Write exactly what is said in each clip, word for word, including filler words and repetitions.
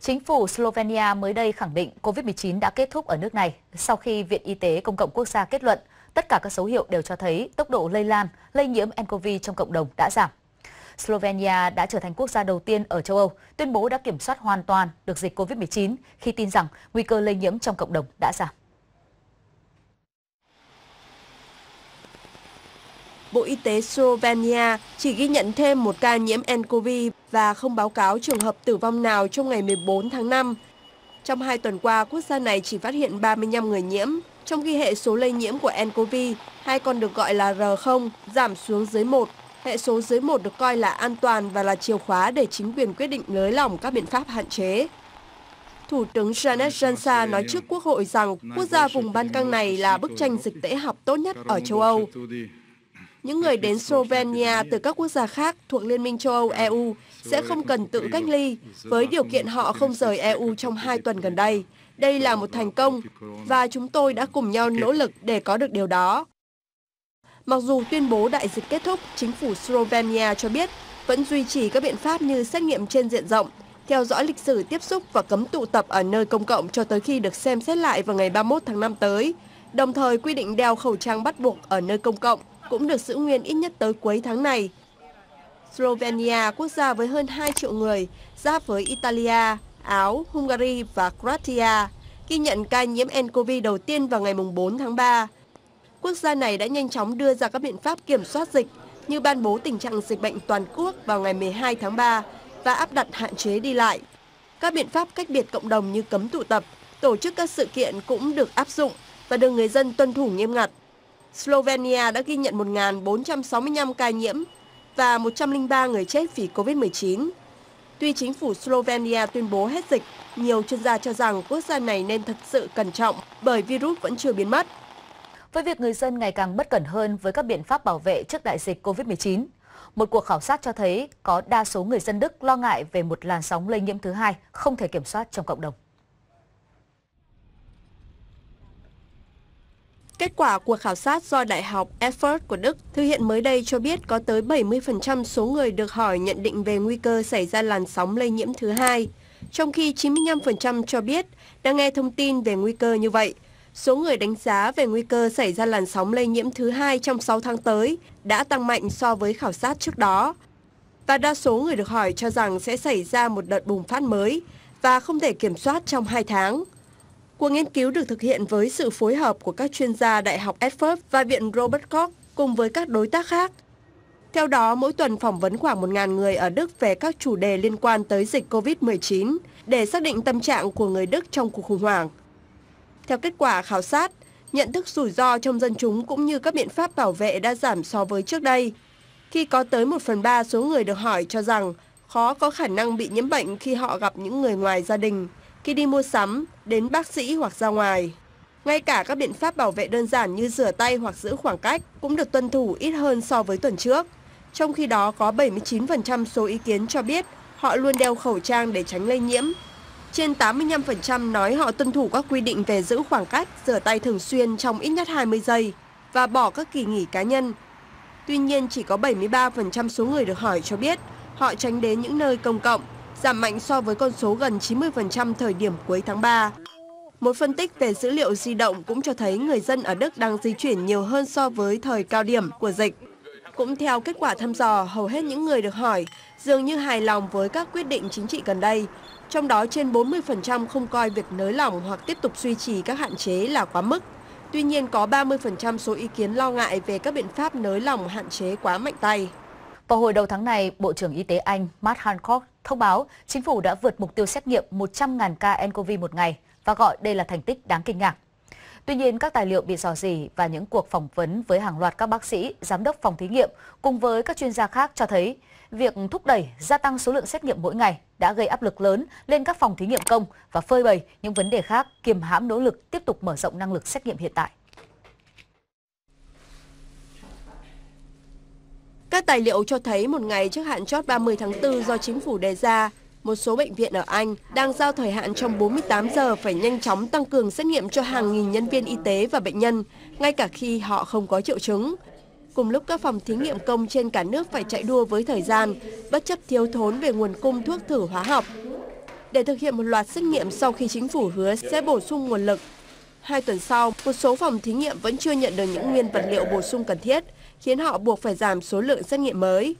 Chính phủ Slovenia mới đây khẳng định Covid mười chín đã kết thúc ở nước này sau khi Viện Y tế Công cộng Quốc gia kết luận tất cả các dấu hiệu đều cho thấy tốc độ lây lan, lây nhiễm ncov trong cộng đồng đã giảm. Slovenia đã trở thành quốc gia đầu tiên ở châu Âu tuyên bố đã kiểm soát hoàn toàn được dịch Covid mười chín khi tin rằng nguy cơ lây nhiễm trong cộng đồng đã giảm. Bộ Y tế Slovenia chỉ ghi nhận thêm một ca nhiễm ncov và không báo cáo trường hợp tử vong nào trong ngày mười bốn tháng năm. Trong hai tuần qua, quốc gia này chỉ phát hiện ba mươi lăm người nhiễm, trong khi hệ số lây nhiễm của ncov, hay còn được gọi là R không, giảm xuống dưới một. Hệ số dưới một được coi là an toàn và là chìa khóa để chính quyền quyết định nới lỏng các biện pháp hạn chế. Thủ tướng Janet Jansa nói trước Quốc hội rằng quốc gia vùng Ban Căng này là bức tranh dịch tễ học tốt nhất ở châu Âu. Những người đến Slovenia từ các quốc gia khác thuộc Liên minh châu Âu E U sẽ không cần tự cách ly, với điều kiện họ không rời E U trong hai tuần gần đây. Đây là một thành công, và chúng tôi đã cùng nhau nỗ lực để có được điều đó. Mặc dù tuyên bố đại dịch kết thúc, chính phủ Slovenia cho biết vẫn duy trì các biện pháp như xét nghiệm trên diện rộng, theo dõi lịch sử tiếp xúc và cấm tụ tập ở nơi công cộng cho tới khi được xem xét lại vào ngày ba mươi mốt tháng năm tới, đồng thời quy định đeo khẩu trang bắt buộc ở nơi công cộng cũng được giữ nguyên ít nhất tới cuối tháng này. Slovenia, quốc gia với hơn hai triệu người, giáp với Italia, Áo, Hungary và Croatia, ghi nhận ca nhiễm ncov đầu tiên vào ngày bốn tháng ba. Quốc gia này đã nhanh chóng đưa ra các biện pháp kiểm soát dịch như ban bố tình trạng dịch bệnh toàn quốc vào ngày mười hai tháng ba và áp đặt hạn chế đi lại. Các biện pháp cách biệt cộng đồng như cấm tụ tập, tổ chức các sự kiện cũng được áp dụng và được người dân tuân thủ nghiêm ngặt. Slovenia đã ghi nhận một nghìn bốn trăm sáu mươi lăm ca nhiễm và một trăm lẻ ba người chết vì Covid mười chín. Tuy chính phủ Slovenia tuyên bố hết dịch, nhiều chuyên gia cho rằng quốc gia này nên thật sự cẩn trọng bởi virus vẫn chưa biến mất. Với việc người dân ngày càng bất cẩn hơn với các biện pháp bảo vệ trước đại dịch Covid mười chín, một cuộc khảo sát cho thấy có đa số người dân Đức lo ngại về một làn sóng lây nhiễm thứ hai không thể kiểm soát trong cộng đồng. Kết quả cuộc khảo sát do Đại học Erfurt của Đức thực hiện mới đây cho biết có tới bảy mươi phần trăm số người được hỏi nhận định về nguy cơ xảy ra làn sóng lây nhiễm thứ hai, trong khi chín mươi lăm phần trăm cho biết đã nghe thông tin về nguy cơ như vậy. Số người đánh giá về nguy cơ xảy ra làn sóng lây nhiễm thứ hai trong sáu tháng tới đã tăng mạnh so với khảo sát trước đó. Và đa số người được hỏi cho rằng sẽ xảy ra một đợt bùng phát mới và không thể kiểm soát trong hai tháng. Cuộc nghiên cứu được thực hiện với sự phối hợp của các chuyên gia Đại học Erfurt và Viện Robert Koch cùng với các đối tác khác. Theo đó, mỗi tuần phỏng vấn khoảng một nghìn người ở Đức về các chủ đề liên quan tới dịch Covid mười chín để xác định tâm trạng của người Đức trong cuộc khủng hoảng. Theo kết quả khảo sát, nhận thức rủi ro trong dân chúng cũng như các biện pháp bảo vệ đã giảm so với trước đây, khi có tới một phần ba số người được hỏi cho rằng khó có khả năng bị nhiễm bệnh khi họ gặp những người ngoài gia đình, khi đi mua sắm, đến bác sĩ hoặc ra ngoài. Ngay cả các biện pháp bảo vệ đơn giản như rửa tay hoặc giữ khoảng cách cũng được tuân thủ ít hơn so với tuần trước. Trong khi đó, có bảy mươi chín phần trăm số ý kiến cho biết họ luôn đeo khẩu trang để tránh lây nhiễm. Trên tám mươi lăm phần trăm nói họ tuân thủ các quy định về giữ khoảng cách, rửa tay thường xuyên trong ít nhất hai mươi giây và bỏ các kỳ nghỉ cá nhân. Tuy nhiên, chỉ có bảy mươi ba phần trăm số người được hỏi cho biết họ tránh đến những nơi công cộng, giảm mạnh so với con số gần chín mươi phần trăm thời điểm cuối tháng ba. Một phân tích về dữ liệu di động cũng cho thấy người dân ở Đức đang di chuyển nhiều hơn so với thời cao điểm của dịch. Cũng theo kết quả thăm dò, hầu hết những người được hỏi dường như hài lòng với các quyết định chính trị gần đây. Trong đó, trên bốn mươi phần trăm không coi việc nới lỏng hoặc tiếp tục duy trì các hạn chế là quá mức. Tuy nhiên, có ba mươi phần trăm số ý kiến lo ngại về các biện pháp nới lỏng hạn chế quá mạnh tay. Vào hồi đầu tháng này, Bộ trưởng Y tế Anh Matt Hancock thông báo chính phủ đã vượt mục tiêu xét nghiệm một trăm nghìn ca ncov một ngày và gọi đây là thành tích đáng kinh ngạc. Tuy nhiên, các tài liệu bị rò rỉ và những cuộc phỏng vấn với hàng loạt các bác sĩ, giám đốc phòng thí nghiệm cùng với các chuyên gia khác cho thấy việc thúc đẩy gia tăng số lượng xét nghiệm mỗi ngày đã gây áp lực lớn lên các phòng thí nghiệm công và phơi bày những vấn đề khác kiềm hãm nỗ lực tiếp tục mở rộng năng lực xét nghiệm hiện tại. Các tài liệu cho thấy một ngày trước hạn chót ba mươi tháng tư do chính phủ đề ra, một số bệnh viện ở Anh đang giao thời hạn trong bốn mươi tám giờ phải nhanh chóng tăng cường xét nghiệm cho hàng nghìn nhân viên y tế và bệnh nhân, ngay cả khi họ không có triệu chứng. Cùng lúc các phòng thí nghiệm công trên cả nước phải chạy đua với thời gian, bất chấp thiếu thốn về nguồn cung thuốc thử hóa học. để thực hiện một loạt xét nghiệm sau khi chính phủ hứa sẽ bổ sung nguồn lực. Hai tuần sau, một số phòng thí nghiệm vẫn chưa nhận được những nguyên vật liệu bổ sung cần thiết, khiến họ buộc phải giảm số lượng xét nghiệm mới.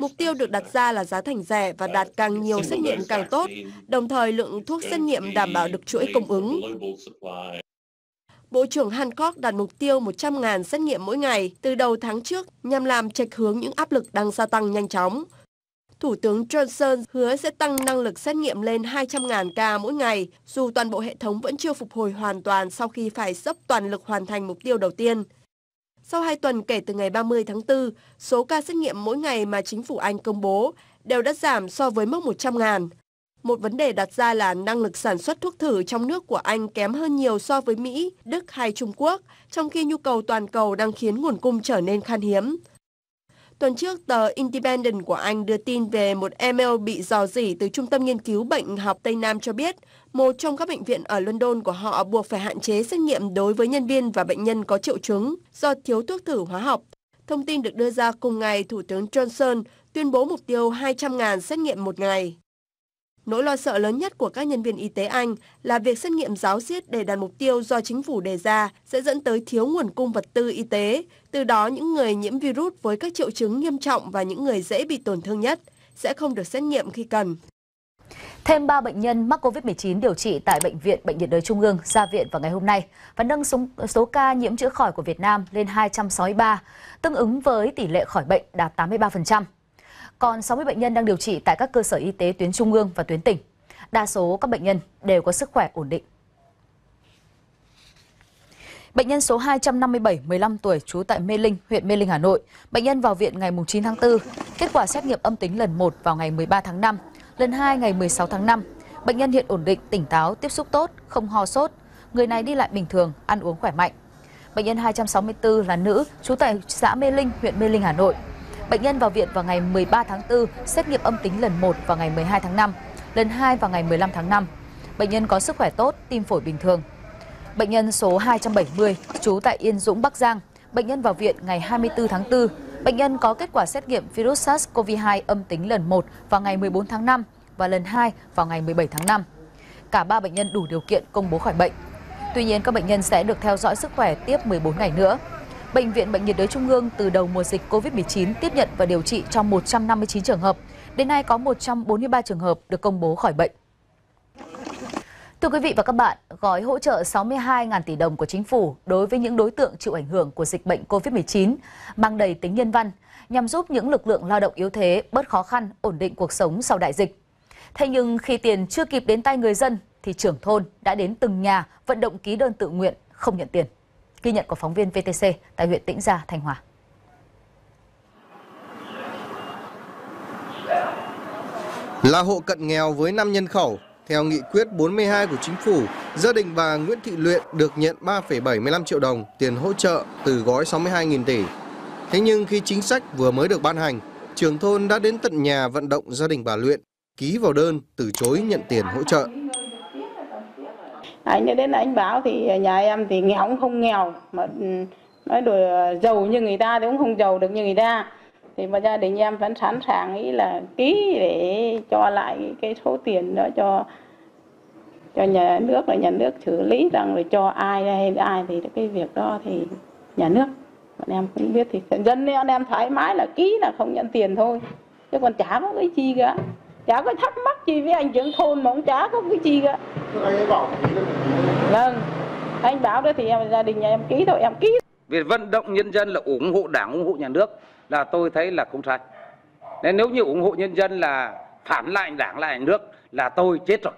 Mục tiêu được đặt ra là giá thành rẻ và đạt càng nhiều xét nghiệm càng tốt, đồng thời lượng thuốc xét nghiệm đảm bảo được chuỗi cung ứng. Bộ trưởng Hancock đặt mục tiêu một trăm nghìn xét nghiệm mỗi ngày từ đầu tháng trước nhằm làm chệch hướng những áp lực đang gia tăng nhanh chóng. Thủ tướng Johnson hứa sẽ tăng năng lực xét nghiệm lên hai trăm nghìn ca mỗi ngày, dù toàn bộ hệ thống vẫn chưa phục hồi hoàn toàn sau khi phải dốc toàn lực hoàn thành mục tiêu đầu tiên. Sau hai tuần kể từ ngày ba mươi tháng tư, số ca xét nghiệm mỗi ngày mà chính phủ Anh công bố đều đã giảm so với mốc một trăm nghìn. Một vấn đề đặt ra là năng lực sản xuất thuốc thử trong nước của Anh kém hơn nhiều so với Mỹ, Đức hay Trung Quốc, trong khi nhu cầu toàn cầu đang khiến nguồn cung trở nên khan hiếm. Tuần trước, tờ Independent của Anh đưa tin về một email bị rò rỉ từ Trung tâm Nghiên cứu Bệnh học Tây Nam cho biết một trong các bệnh viện ở London của họ buộc phải hạn chế xét nghiệm đối với nhân viên và bệnh nhân có triệu chứng do thiếu thuốc thử hóa học. Thông tin được đưa ra cùng ngày, Thủ tướng Johnson tuyên bố mục tiêu hai trăm nghìn xét nghiệm một ngày. Nỗi lo sợ lớn nhất của các nhân viên y tế Anh là việc xét nghiệm ráo riết để đạt mục tiêu do chính phủ đề ra sẽ dẫn tới thiếu nguồn cung vật tư y tế, từ đó những người nhiễm virus với các triệu chứng nghiêm trọng và những người dễ bị tổn thương nhất sẽ không được xét nghiệm khi cần. Thêm ba bệnh nhân mắc Covid mười chín điều trị tại Bệnh viện Bệnh nhiệt đới Trung ương ra viện vào ngày hôm nay và nâng số, số ca nhiễm chữa khỏi của Việt Nam lên hai trăm sáu mươi ba, tương ứng với tỷ lệ khỏi bệnh đạt tám mươi ba phần trăm. Còn sáu mươi bệnh nhân đang điều trị tại các cơ sở y tế tuyến trung ương và tuyến tỉnh. Đa số các bệnh nhân đều có sức khỏe ổn định. Bệnh nhân số hai trăm năm mươi bảy, mười lăm tuổi, trú tại Mê Linh, huyện Mê Linh, Hà Nội. Bệnh nhân vào viện ngày chín tháng tư, kết quả xét nghiệm âm tính lần một vào ngày mười ba tháng năm, lần hai ngày mười sáu tháng năm. Bệnh nhân hiện ổn định, tỉnh táo, tiếp xúc tốt, không ho sốt. Người này đi lại bình thường, ăn uống khỏe mạnh. Bệnh nhân hai trăm sáu mươi tư là nữ, trú tại xã Mê Linh, huyện Mê Linh, Hà Nội. Bệnh nhân vào viện vào ngày mười ba tháng tư, xét nghiệm âm tính lần một vào ngày mười hai tháng năm, lần hai vào ngày mười lăm tháng năm. Bệnh nhân có sức khỏe tốt, tim phổi bình thường. Bệnh nhân số hai trăm bảy mươi, trú tại Yên Dũng, Bắc Giang. Bệnh nhân vào viện ngày hai mươi tư tháng tư. Bệnh nhân có kết quả xét nghiệm virus SARS-xê o vê hai âm tính lần một vào ngày mười bốn tháng năm và lần hai vào ngày mười bảy tháng năm. Cả ba bệnh nhân đủ điều kiện công bố khỏi bệnh. Tuy nhiên, các bệnh nhân sẽ được theo dõi sức khỏe tiếp mười bốn ngày nữa. Bệnh viện Bệnh nhiệt đới Trung ương từ đầu mùa dịch Covid mười chín tiếp nhận và điều trị trong một trăm năm mươi chín trường hợp. Đến nay có một trăm bốn mươi ba trường hợp được công bố khỏi bệnh. Thưa quý vị và các bạn, gói hỗ trợ sáu mươi hai nghìn tỷ đồng của chính phủ đối với những đối tượng chịu ảnh hưởng của dịch bệnh Covid mười chín mang đầy tính nhân văn nhằm giúp những lực lượng lao động yếu thế bớt khó khăn, ổn định cuộc sống sau đại dịch. Thế nhưng khi tiền chưa kịp đến tay người dân thì trưởng thôn đã đến từng nhà vận động ký đơn tự nguyện không nhận tiền. Ghi nhận của phóng viên vê tê xê tại huyện Tĩnh Gia, Thanh Hóa. Là hộ cận nghèo với năm nhân khẩu, theo nghị quyết bốn mươi hai của chính phủ, gia đình bà Nguyễn Thị Luyện được nhận ba phẩy bảy mươi lăm triệu đồng tiền hỗ trợ từ gói sáu mươi hai nghìn tỷ. Thế nhưng khi chính sách vừa mới được ban hành, trưởng thôn đã đến tận nhà vận động gia đình bà Luyện ký vào đơn từ chối nhận tiền hỗ trợ. Anh đến anh báo thì nhà em thì nghèo cũng không nghèo, mà nói đùa giàu như người ta thì cũng không giàu được như người ta. Thì mà gia đình em vẫn sẵn sàng nghĩ là ký để cho lại cái số tiền đó cho cho nhà nước, là nhà nước xử lý rằng rồi cho ai hay ai thì cái việc đó thì nhà nước. Bọn em cũng biết thì dân nên em thoải mái là ký là không nhận tiền thôi. Chứ còn chả có cái chi cả. Chả có thắc mắc gì với anh trưởng thôn mà cũng chả có cái chi cả. Vâng, anh bảo đó thì em, gia đình nhà em ký thôi, em ký. Việc vận động nhân dân là ủng hộ đảng, ủng hộ nhà nước là tôi thấy là không sai. Nên nếu như ủng hộ nhân dân là phản lại đảng, lại nhà nước là tôi chết rồi.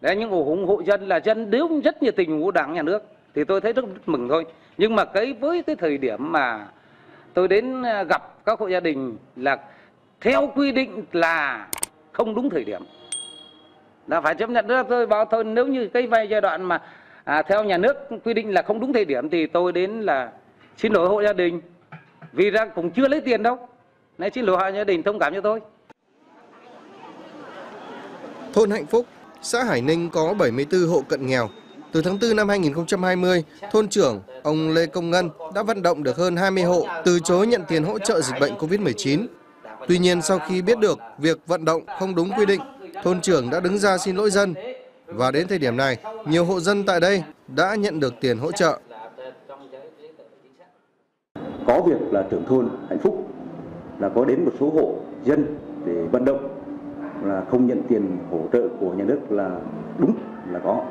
Đấy, những ủng hộ dân là dân nếu rất nhiệt tình ủng hộ đảng, nhà nước thì tôi thấy rất mừng thôi. Nhưng mà cái với cái thời điểm mà tôi đến gặp các hộ gia đình là theo quy định là không đúng thời điểm. Là phải chấp nhận được, tôi bảo thôi nếu như cái vay giai đoạn mà à, theo nhà nước quy định là không đúng thời điểm thì tôi đến là xin lỗi hộ gia đình. Vì ra cũng chưa lấy tiền đâu. Nên xin lỗi hộ gia đình thông cảm cho tôi. Thôn Hạnh Phúc, xã Hải Ninh có bảy mươi tư hộ cận nghèo. Từ tháng tư năm hai nghìn không trăm hai mươi, thôn trưởng ông Lê Công Ngân đã vận động được hơn hai mươi hộ từ chối nhận tiền hỗ trợ dịch bệnh Covid mười chín. Tuy nhiên, sau khi biết được việc vận động không đúng quy định, thôn trưởng đã đứng ra xin lỗi dân. Và đến thời điểm này, nhiều hộ dân tại đây đã nhận được tiền hỗ trợ. Có việc là trưởng thôn Hạnh Phúc là có đến một số hộ dân để vận động là không nhận tiền hỗ trợ của nhà nước là đúng là có.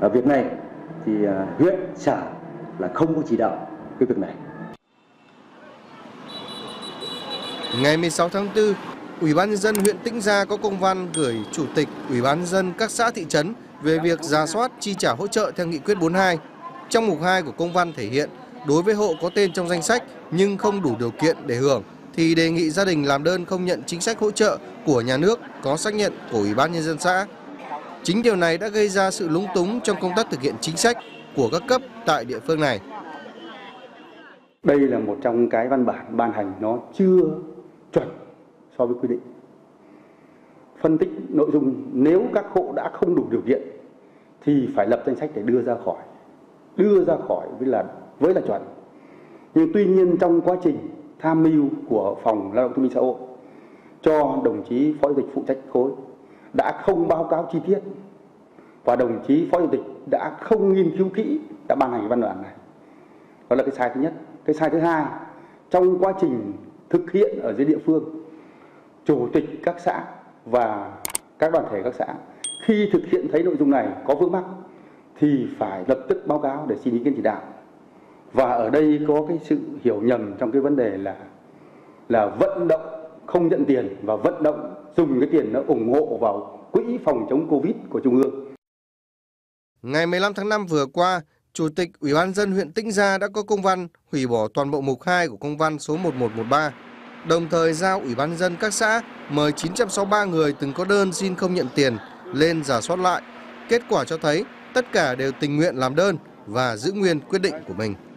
Ở việc này thì huyện, xã là không có chỉ đạo cái việc này. Ngày mười sáu tháng tư, Ủy ban nhân dân huyện Tĩnh Gia có công văn gửi Chủ tịch Ủy ban nhân dân các xã thị trấn về việc rà soát chi trả hỗ trợ theo nghị quyết bốn mươi hai. Trong mục hai của công văn thể hiện, đối với hộ có tên trong danh sách nhưng không đủ điều kiện để hưởng thì đề nghị gia đình làm đơn không nhận chính sách hỗ trợ của nhà nước có xác nhận của Ủy ban nhân dân xã. Chính điều này đã gây ra sự lúng túng trong công tác thực hiện chính sách của các cấp tại địa phương này. Đây là một trong cái văn bản ban hành nó chưa chuẩn so với quy định. Phân tích nội dung nếu các hộ đã không đủ điều kiện thì phải lập danh sách để đưa ra khỏi, đưa ra khỏi với là với là chuẩn. Nhưng tuy nhiên trong quá trình tham mưu của phòng Lao động Thương binh Xã hội cho đồng chí Phó Chủ tịch phụ trách khối đã không báo cáo chi tiết và đồng chí Phó Chủ tịch đã không nghiên cứu kỹ đã ban hành văn bản này. Đó là cái sai thứ nhất. Cái sai thứ hai, trong quá trình thực hiện ở dưới địa phương, chủ tịch các xã và các đoàn thể các xã khi thực hiện thấy nội dung này có vướng mắc thì phải lập tức báo cáo để xin ý kiến chỉ đạo. Và ở đây có cái sự hiểu nhầm trong cái vấn đề là là vận động không nhận tiền và vận động dùng cái tiền nó ủng hộ vào quỹ phòng chống Covid của Trung ương. Ngày mười lăm tháng năm vừa qua, Chủ tịch Ủy ban nhân dân huyện Tĩnh Gia đã có công văn hủy bỏ toàn bộ mục hai của công văn số một một một ba, đồng thời giao Ủy ban nhân dân các xã mời chín trăm sáu mươi ba người từng có đơn xin không nhận tiền lên rà soát lại. Kết quả cho thấy tất cả đều tình nguyện làm đơn và giữ nguyên quyết định của mình.